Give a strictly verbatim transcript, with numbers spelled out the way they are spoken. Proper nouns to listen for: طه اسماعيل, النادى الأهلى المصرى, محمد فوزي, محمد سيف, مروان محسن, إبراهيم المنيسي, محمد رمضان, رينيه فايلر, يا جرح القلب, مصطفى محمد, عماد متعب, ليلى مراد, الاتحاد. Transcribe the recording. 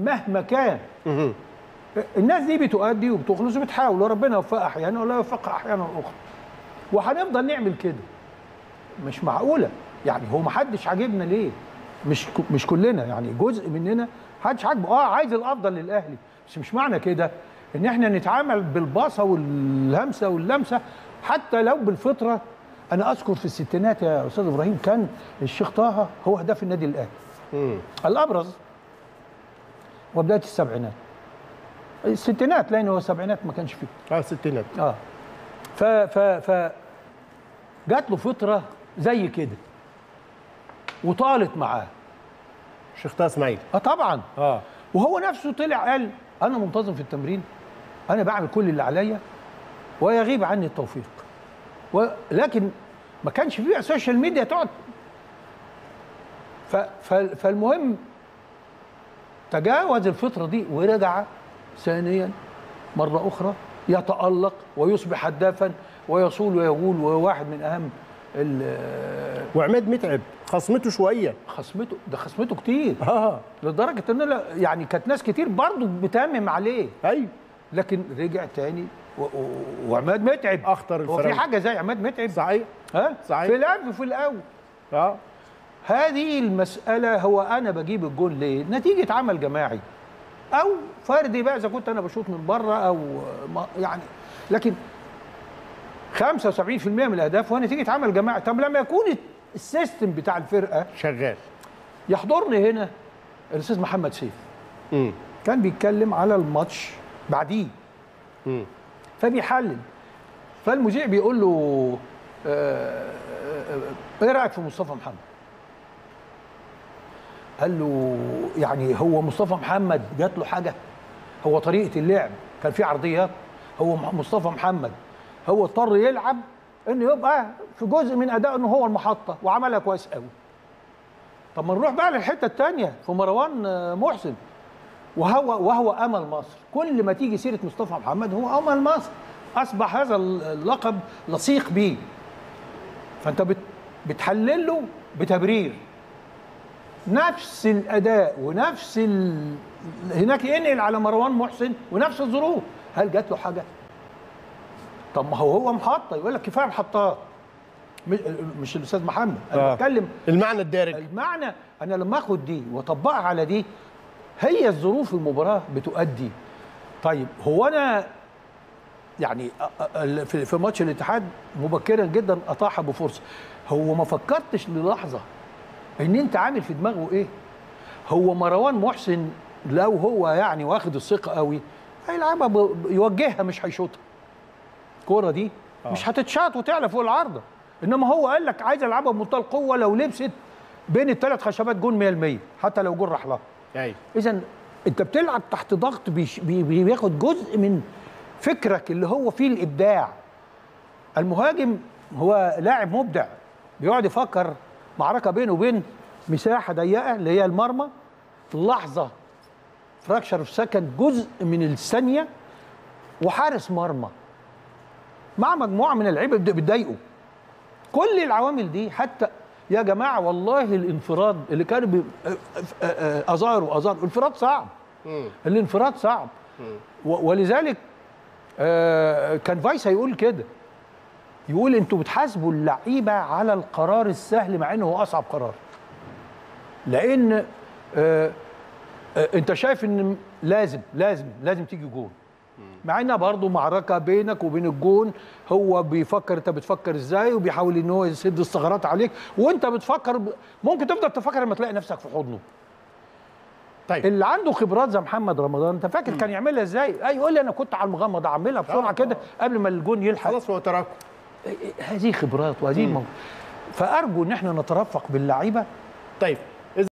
مهما كان. الناس دي بتؤدي وبتخلص وبتحاول، وربنا يوفقها احيانا ولا يوفقها احيانا اخرى. وهنفضل نعمل كده. مش معقوله، يعني هو ما حدش عاجبنا ليه؟ مش مش كلنا يعني، جزء مننا محدش عاجبه. اه عايز الافضل للاهلي، بس مش معنى كده ان احنا نتعامل بالباصه والهمسه واللمسه حتى لو بالفطره. انا اذكر في الستينات يا استاذ ابراهيم كان الشيخ طه هو هداف النادي الاهلي الابرز، وبدايه السبعينات الستينات، لان هو السبعينات ما كانش فيه اه الستينات اه ف ف ف جات له فتره زي كده وطالت معاه. الشيخ طه اسماعيل اه طبعا اه وهو نفسه طلع قال انا منتظم في التمرين، انا بعمل كل اللي عليا ويغيب عني التوفيق، ولكن ما كانش فيه سوشيال ميديا تقعد. ف... ف... فالمهم تجاوز الفتره دي ورجع ثانيا مره اخرى يتالق ويصبح هدافا ويصول ويغول، وواحد من اهم ال وعماد متعب خصمته شويه، خصمته ده خصمته كتير اه لدرجه ان انا يعني كانت ناس كتير برضه بتامم عليه. ايوه لكن رجع تاني وعماد متعب اخطر الفرق، وفي حاجه زي عماد متعب صحيح ها صحيح في الاب في الاول اه هذه المساله. هو انا بجيب الجول ليه؟ نتيجه عمل جماعي او فردي بقى اذا كنت انا بشوط من بره او يعني، لكن خمسة وسبعين بالمئة من الاهداف هو نتيجه عمل جماعي. طب لما يكون السيستم بتاع الفرقه شغال. يحضرني هنا الاستاذ محمد سيف امم كان بيتكلم على الماتش بعديه امم فبيحلل، فالمذيع بيقول له آه آه ايه رايك في مصطفى محمد؟ قال له يعني هو مصطفى محمد جات له حاجه؟ هو طريقه اللعب كان في عرضيات، هو مصطفى محمد هو اضطر يلعب انه يبقى في جزء من ادائه انه هو المحطه وعملها كويس قوي. طب ما نروح بقى للحته الثانيه في مروان محسن، وهو وهو امل مصر. كل ما تيجي سيره مصطفى محمد هو امل مصر، اصبح هذا اللقب لصيق بيه. فانت بتحلل له بتبرير نفس الاداء ونفس ال... هناك ينقل على مروان محسن ونفس الظروف. هل جات له حاجه؟ طب ما هو هو محطه، يقول لك كفايه محطات. مش الاستاذ محمد انا بتكلم المعنى الدارج، المعنى انا لما اخد دي واطبقها على دي هي الظروف المباراه بتؤدي. طيب هو انا يعني في ماتش الاتحاد مبكرا جدا اطاح بفرصه، هو ما فكرتش للحظه ان انت عامل في دماغه ايه؟ هو مروان محسن لو هو يعني واخد الثقه قوي هيلعبها يوجهها مش هيشوطها. الكوره دي مش هتتشاط وتعلى فوق العارضه، انما هو قال لك عايز العبها بمنتهى القوه، لو لبست بين الثلاث خشبات جون مية بالمية حتى لو جون راح لها. ايوه اذا انت بتلعب تحت ضغط بياخد جزء من فكرك اللي هو فيه الابداع. المهاجم هو لاعب مبدع بيقعد يفكر معركه بينه وبين مساحه ضيقه اللي هي المرمى، لحظه فراكشر في سكند، جزء من الثانيه، وحارس مرمى مع مجموعه من اللعيبه بتضايقه. كل العوامل دي، حتى يا جماعه والله الانفراد اللي كانوا اظهروا اظهروا الانفراد صعب، الانفراد صعب، ولذلك كان فايس هيقول كده، يقول انتوا بتحاسبوا اللعيبه على القرار السهل مع انه هو اصعب قرار، لان انت شايف ان لازم لازم لازم تيجي جول، مع انها برضه معركه بينك وبين الجون. هو بيفكر انت بتفكر ازاي، وبيحاول ان هو يسد الثغرات عليك، وانت بتفكر ب... ممكن تفضل تفكر لما تلاقي نفسك في حضنه. طيب اللي عنده خبرات زي محمد رمضان، انت فاكر كان يعملها ازاي؟ اي يقول لي انا كنت على المغمض اعملها بسرعه كده قبل ما الجون يلحق، خلاص هو تراكم. هذه خبرات وهذه، فارجو ان احنا نترفق باللعيبه. طيب